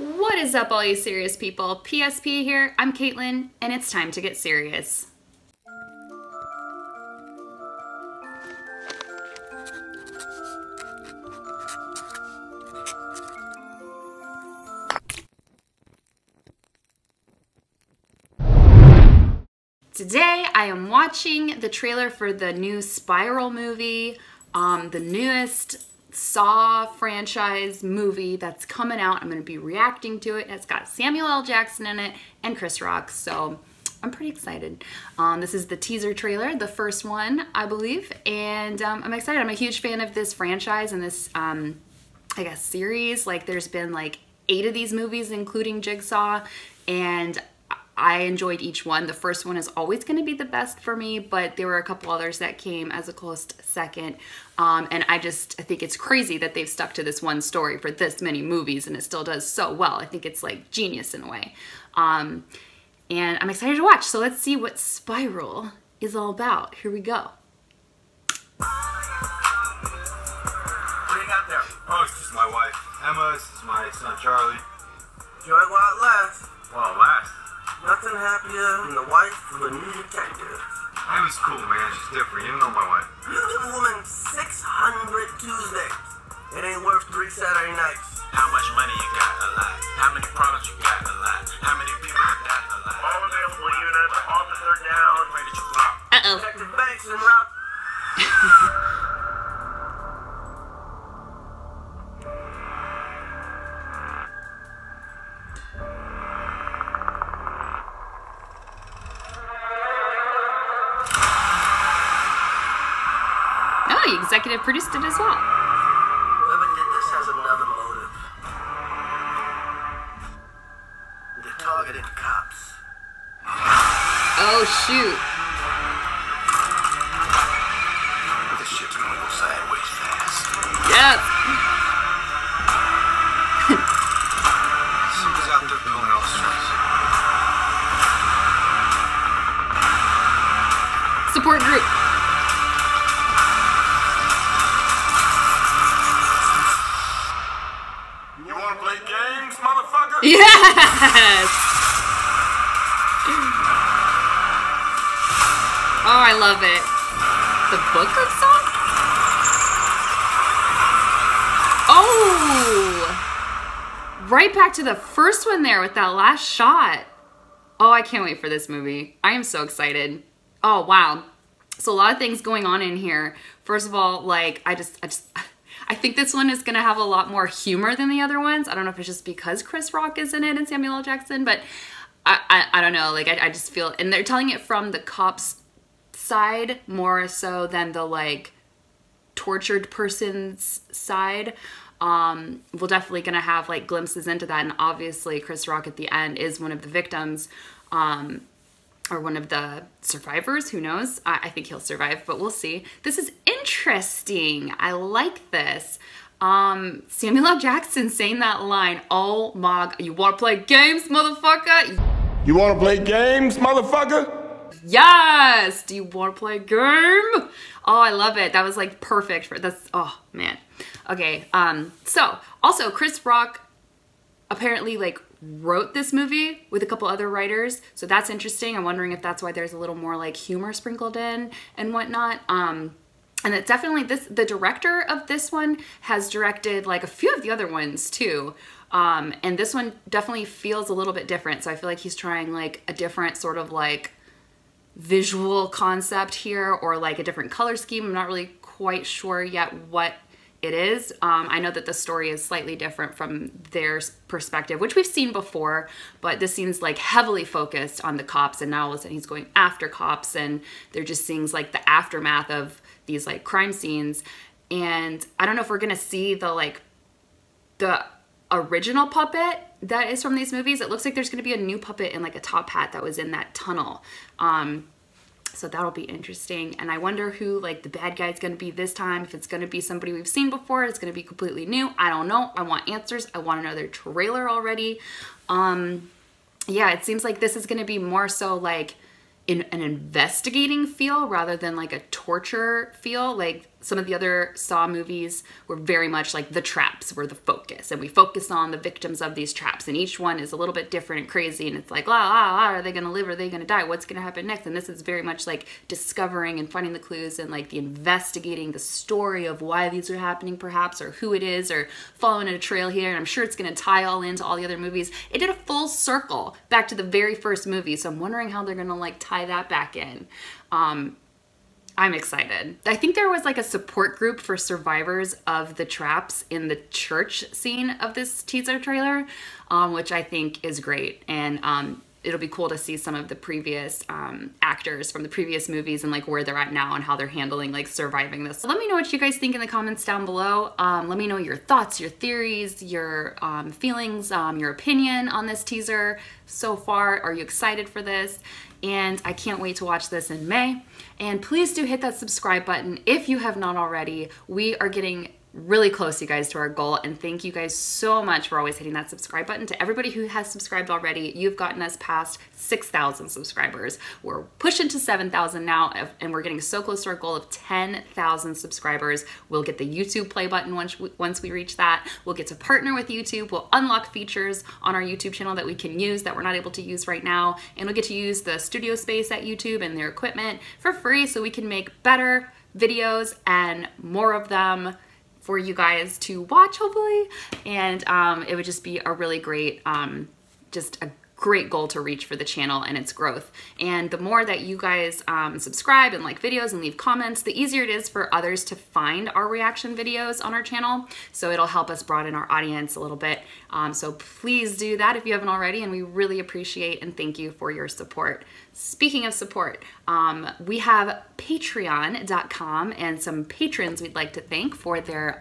What is up, all you serious people? PSP here, I'm Caitlin, and it's time to get serious. Today, I am watching the trailer for the new Spiral movie, the newest Saw franchise movie that's coming out. I'm going to be reacting to it. It's got Samuel L. Jackson in it and Chris Rock, so I'm pretty excited. This is the teaser trailer, the first one, I believe, and I'm excited. I'm a huge fan of this franchise and this, I guess, series. Like, there's been like 8 of these movies, including Jigsaw, and I enjoyed each one. The first one is always going to be the best for me, but there were a couple others that came as a close second. And I think it's crazy that they've stuck to this one story for this many movies and it still does so well. I think it's like genius in a way. And I'm excited to watch. So let's see what Spiral is all about. Here we go. What do you got there? Oh, it's just my wife, Emma. This is my son, Charlie. Enjoy while it lasts. While it lasts. Nothing happier than the wife of a new detective. That was cool, man. She's different. You know my wife. You give a woman 600 Tuesdays. It ain't worth 3 Saturday nights. How much money you got? A lot. How many problems you got? A lot. How many people have died? A lot. All available units. Officer down. Where did you block? Uh-oh. Detective Banks and Rob. Executive produced it as well. Whoever did this has another motive. They're targeting cops. Oh, shoot. This shit's gonna go sideways fast. Yep. Someone's out there doing all sorts. Support group. Yes! Oh, I love it. The Book of Saw? Oh! Right back to the first one there with that last shot. Oh, I can't wait for this movie. I am so excited. Oh, wow. So a lot of things going on in here. First of all, like, I think this one is gonna have a lot more humor than the other ones. I don't know if it's just because Chris Rock is in it and Samuel L. Jackson, but I don't know, like I just feel, and they're telling it from the cop's side more so than the like tortured person's side. We're definitely gonna have like glimpses into that, and obviously Chris Rock at the end is one of the victims, or one of the survivors, who knows? I think he'll survive, but we'll see. This is interesting. I like this. Samuel L. Jackson saying that line, oh my God, you wanna play games, motherfucker? You wanna play games, motherfucker? Yes, do you wanna play a game? Oh, I love it. That was like perfect for this, oh man. Okay, so also Chris Rock apparently like wrote this movie with a couple other writers, so that's interesting. I'm wondering if that's why there's a little more like humor sprinkled in and whatnot. And it definitely, the director of this one has directed like a few of the other ones too, and this one definitely feels a little bit different, so I feel like he's trying like a different sort of like visual concept here, or like a different color scheme. I'm not really quite sure yet what it is. I know that the story is slightly different from their perspective, which we've seen before, but this seems like heavily focused on the cops, and now all of a sudden he's going after cops, and there just seems like the aftermath of these like crime scenes. And I don't know if we're gonna see the like the original puppet that is from these movies. It looks like there's gonna be a new puppet in like a top hat that was in that tunnel. So that'll be interesting. And I wonder who like the bad guy is gonna be this time. If it's gonna be somebody we've seen before, it's gonna be completely new. I don't know. I want answers. I want another trailer already. Yeah, it seems like this is gonna be more so like in an investigating feel rather than like a torture feel. Like some of the other Saw movies were very much like the traps were the focus, and we focus on the victims of these traps, and each one is a little bit different and crazy, and it's like, la la la, are they gonna live, are they gonna die, what's gonna happen next? And this is very much like discovering and finding the clues and like the investigating the story of why these are happening perhaps, or who it is, or following a trail here, and I'm sure it's gonna tie all into all the other movies. It did a full circle back to the very first movie, so I'm wondering how they're gonna like tie that back in. I'm excited. I think there was like a support group for survivors of the traps in the church scene of this teaser trailer, which I think is great. And it'll be cool to see some of the previous actors from the previous movies and like where they're at now and how they're handling like surviving this. So let me know what you guys think in the comments down below. Let me know your thoughts, your theories, your feelings, your opinion on this teaser so far. Are you excited for this? And I can't wait to watch this in May. And please do hit that subscribe button if you have not already. We are getting really close, you guys, to our goal, and thank you guys so much for always hitting that subscribe button. To everybody who has subscribed already, you've gotten us past 6,000 subscribers. We're pushing to 7,000 now, and we're getting so close to our goal of 10,000 subscribers. We'll get the YouTube play button once we reach that. We'll get to partner with YouTube. We'll unlock features on our YouTube channel that we can use that we're not able to use right now, and we'll get to use the studio space at YouTube and their equipment for free so we can make better videos and more of them for you guys to watch, hopefully. And it would just be a really great, just a great goal to reach for the channel and its growth. And the more that you guys subscribe and like videos and leave comments, the easier it is for others to find our reaction videos on our channel. So it'll help us broaden our audience a little bit. So please do that if you haven't already, and we really appreciate and thank you for your support. Speaking of support, we have Patreon.com and some patrons we'd like to thank for their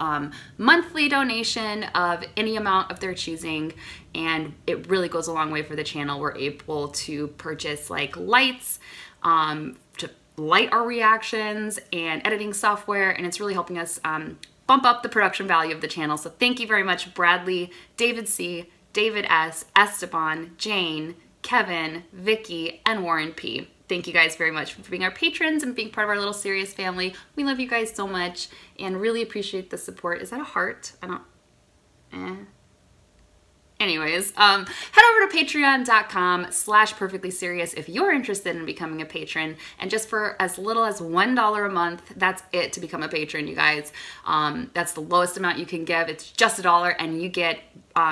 monthly donation of any amount of their choosing, and it really goes a long way for the channel. We're able to purchase like lights to light our reactions and editing software, and it's really helping us bump up the production value of the channel. So thank you very much, Bradley, David C, David S, Esteban, Jane, Kevin, Vicky, and Warren P. Thank you guys very much for being our patrons and being part of our little serious family. We love you guys so much and really appreciate the support. Is that a heart? I don't, Anyways, head over to patreon.com/perfectlyserious if you're interested in becoming a patron. And just for as little as $1 a month, that's it to become a patron, you guys. That's the lowest amount you can give. It's just $1, and you get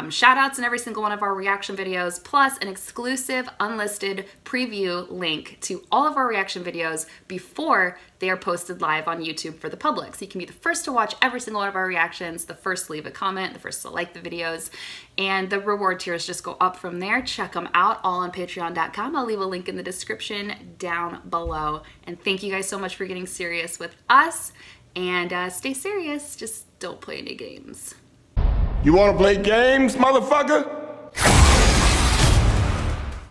shout outs in every single one of our reaction videos, plus an exclusive unlisted preview link to all of our reaction videos before they are posted live on YouTube for the public. So you can be the first to watch every single one of our reactions, the first to leave a comment, the first to like the videos, and the reward tiers just go up from there. Check them out all on patreon.com. I'll leave a link in the description down below. And thank you guys so much for getting serious with us, and stay serious. Just don't play any games. You wanna play games, motherfucker?